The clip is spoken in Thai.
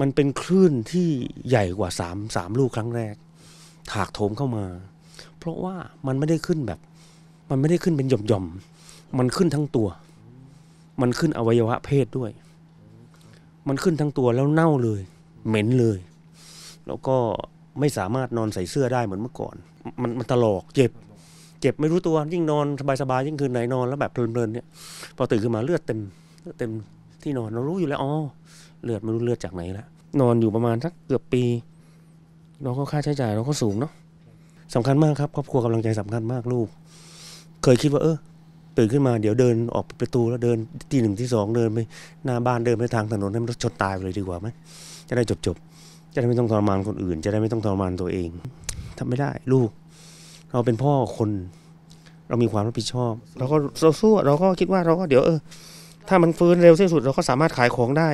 มันเป็นคลื่นที่ใหญ่กว่า3 ลูกครั้งแรกถากโถมเข้ามาเพราะว่ามันไม่ได้ขึ้นแบบมันไม่ได้ขึ้นเป็นหย่อมๆมันขึ้นทั้งตัวมันขึ้นอวัยวะเพศด้วยมันขึ้นทั้งตัวแล้วเน่าเลยเหม็นเลยแล้วก็ไม่สามารถนอนใส่เสื้อได้เหมือนเมื่อก่อนมันตลอกเจ็บไม่รู้ตัวยิ่งนอนสบายๆยิ่งคืนไหนนอนแล้วแบบเพลินๆเนี่ยพอตื่นขึ้นมาเลือดเต็มที่นอนเรารู้อยู่แล้วอ๋อเลือดไม่รู้เลือดจากไหนละนอนอยู่ประมาณสักเกือบปีเราก็ค่าใช้จ่ายเราก็สูงเนาะสำคัญมากครับครอบครัวกำลังใจสำคัญมากลูกเคยคิดว่าตื่นขึ้นมาเดี๋ยวเดินออกประตูแล้วเดินที่1ที่2เดินไปหน้าบ้านเดินไปทางถนนให้มันชนตายไปเลยดีกว่าไหมจะได้จบจะได้ไม่ต้องทรมานคนอื่นจะได้ไม่ต้องทรมานตัวเองทำไม่ได้ลูกเราเป็นพ่อคนเรามีความรับผิดชอบเราก็สู้เราก็คิดว่าเราก็เดี๋ยวถ้ามันฟื้นเร็วที่สุดเราก็สามารถขายของได้